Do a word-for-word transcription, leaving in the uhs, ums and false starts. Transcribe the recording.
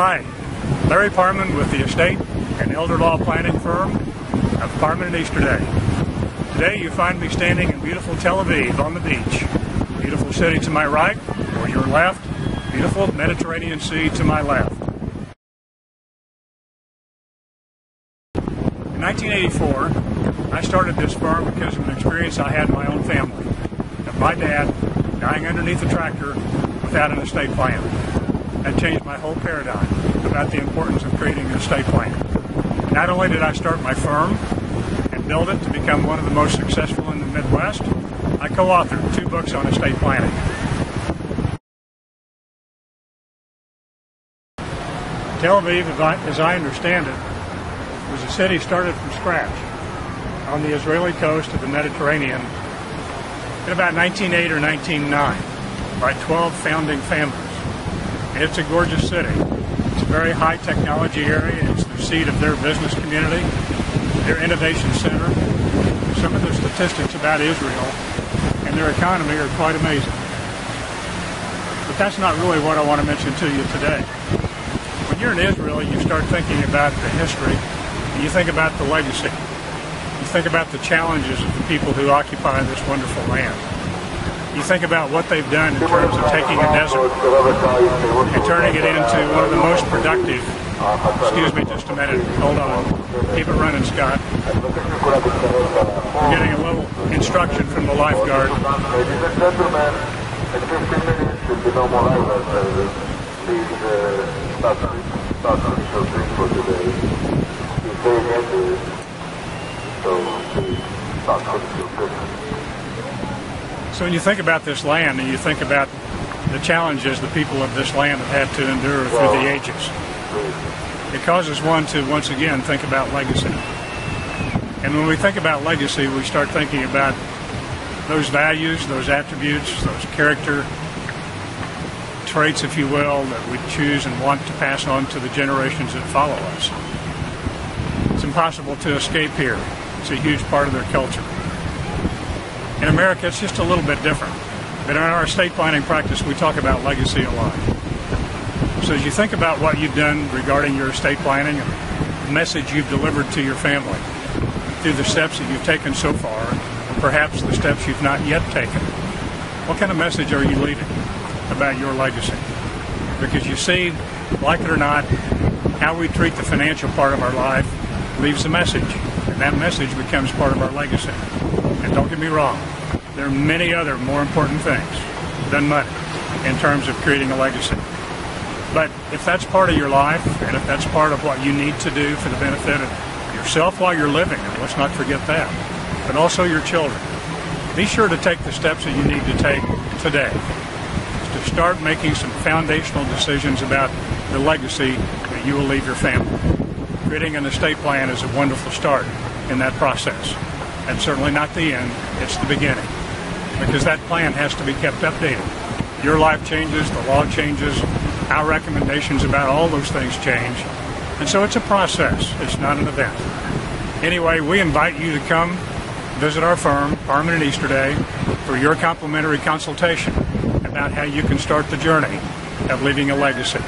Hi, Larry Parman with the estate and elder law planning firm of Parman and Easterday. Today you find me standing in beautiful Tel Aviv on the beach. Beautiful city to my right, or your left, beautiful Mediterranean Sea to my left. In nineteen eighty-four, I started this firm because of an experience I had in my own family, of my dad dying underneath a tractor without an estate plan. That changed my whole paradigm about the importance of creating an estate plan. Not only did I start my firm and build it to become one of the most successful in the Midwest, I co-authored two books on estate planning. Tel Aviv, as I understand it, was a city started from scratch on the Israeli coast of the Mediterranean in about nineteen oh eight or nineteen oh nine by twelve founding families. And it's a gorgeous city. It's a very high technology area. It's the seat of their business community, their innovation center. Some of the statistics about Israel and their economy are quite amazing. But that's not really what I want to mention to you today. When you're in Israel, you start thinking about the history, and you think about the legacy. You think about the challenges of the people who occupy this wonderful land. You think about what they've done in terms of taking a desert and turning it into one of the most productive, excuse me just a minute, hold on, keep it running, Scott. We're getting a little instruction from the lifeguard. So when you think about this land and you think about the challenges the people of this land have had to endure through the ages, it causes one to once again think about legacy. And when we think about legacy, we start thinking about those values, those attributes, those character traits, if you will, that we choose and want to pass on to the generations that follow us. It's impossible to escape here. It's a huge part of their culture. In America, it's just a little bit different. But in our estate planning practice, we talk about legacy a lot. So as you think about what you've done regarding your estate planning and the message you've delivered to your family through the steps that you've taken so far, and perhaps the steps you've not yet taken, what kind of message are you leaving about your legacy? Because you see, like it or not, how we treat the financial part of our life leaves a message, and that message becomes part of our legacy. And don't get me wrong, there are many other more important things than money in terms of creating a legacy. But if that's part of your life, and if that's part of what you need to do for the benefit of yourself while you're living, and let's not forget that, but also your children, be sure to take the steps that you need to take today to start making some foundational decisions about the legacy that you will leave your family. Creating an estate plan is a wonderful start in that process. And certainly not the end, it's the beginning. Because that plan has to be kept updated. Your life changes, the law changes, our recommendations about all those things change. And so it's a process, it's not an event. Anyway, we invite you to come visit our firm, Parman and Easterday, for your complimentary consultation about how you can start the journey of leaving a legacy.